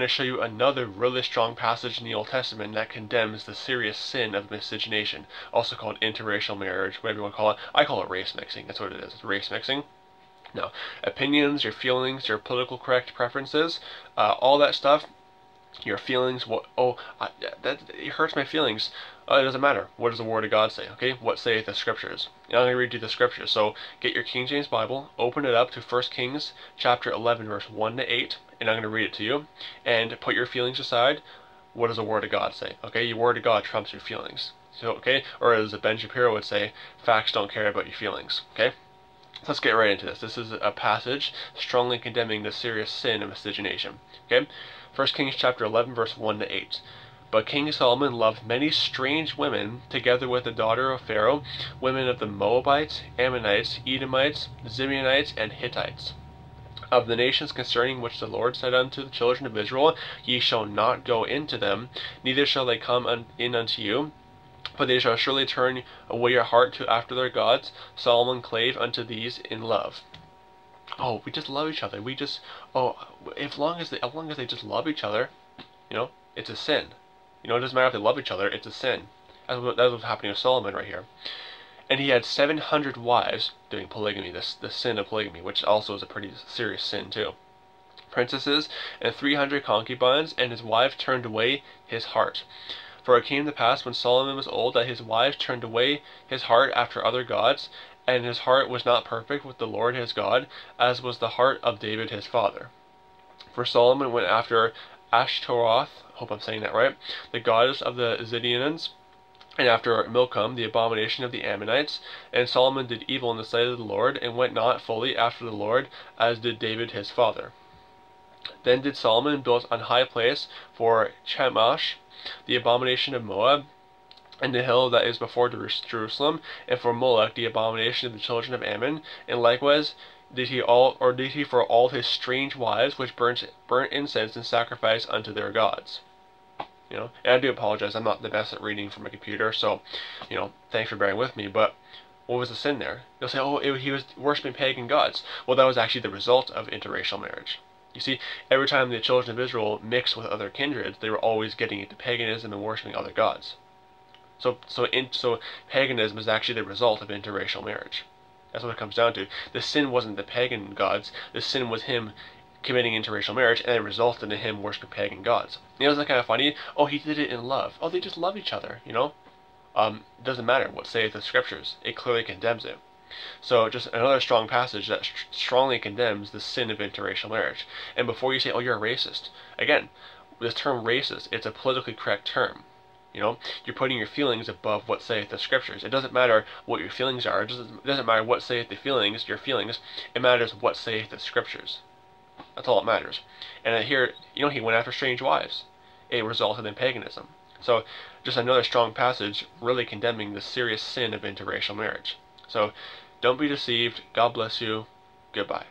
going to show you another really strong passage in the Old Testament that condemns the serious sin of miscegenation, also called interracial marriage, whatever you want to call it. I call it race mixing. That's what it is. It's race mixing. Now, opinions, your feelings, your political correct preferences, all that stuff, your feelings, it hurts my feelings. It doesn't matter. What does the Word of God say? Okay, what saith the Scriptures? And I'm going to read you the Scriptures. So get your King James Bible, open it up to 1 Kings chapter 11, verse 1 to 8, and I'm going to read it to you. And put your feelings aside. What does the Word of God say? Okay, your Word of God trumps your feelings. So okay, or as Ben Shapiro would say, facts don't care about your feelings. Okay. Let's get right into this. This is a passage strongly condemning the serious sin of miscegenation. Okay? 1 Kings chapter 11, verse 1 to 8. But King Solomon loved many strange women, together with the daughter of Pharaoh, women of the Moabites, Ammonites, Edomites, Zidonites, and Hittites. Of the nations concerning which the Lord said unto the children of Israel, Ye shall not go into them, neither shall they come in unto you. But they shall surely turn away your heart to after their gods. Solomon clave unto these in love. Oh, we just love each other. We just, as long as they just love each other, you know, it's a sin. You know, it doesn't matter if they love each other, it's a sin. That's what's happening with Solomon right here. And he had 700 wives doing polygamy, the sin of polygamy, which also is a pretty serious sin too. Princesses and 300 concubines, and his wife turned away his heart. For it came to pass when Solomon was old that his wives turned away his heart after other gods, and his heart was not perfect with the Lord his God, as was the heart of David his father. For Solomon went after Ashtoreth, hope I'm saying that right, the goddess of the Zidonites, and after Milcom, the abomination of the Ammonites. And Solomon did evil in the sight of the Lord, and went not fully after the Lord, as did David his father. Then did Solomon build an high place for Chemosh, the abomination of Moab, and the hill that is before Jerusalem, and for Moloch, the abomination of the children of Ammon. And likewise did he for all his strange wives, which burnt incense and sacrifice unto their gods. You know, and I do apologize, I'm not the best at reading from a computer, so you know, thanks for bearing with me. But what was the sin there? You'll say, oh, he was worshiping pagan gods. Well, that was actually the result of interracial marriage. You see, every time the children of Israel mixed with other kindreds, they were always getting into paganism and worshiping other gods. So paganism is actually the result of interracial marriage. That's what it comes down to. The sin wasn't the pagan gods. The sin was him committing interracial marriage, and it resulted in him worshiping pagan gods. You know, it's kind of funny. Oh, he did it in love. Oh, they just love each other. You know, it doesn't matter what saith the Scriptures. It clearly condemns it. So just another strong passage that strongly condemns the sin of interracial marriage. And before you say, oh, you're a racist, again, this term racist, it's a politically correct term. You know, you're putting your feelings above what saith the Scriptures. It doesn't matter what your feelings are. It doesn't matter what saith the feelings, your feelings. It matters what saith the Scriptures. That's all that matters. And here, you know, he went after strange wives. It resulted in paganism. So just another strong passage really condemning the serious sin of interracial marriage. So, don't be deceived. God bless you. Goodbye.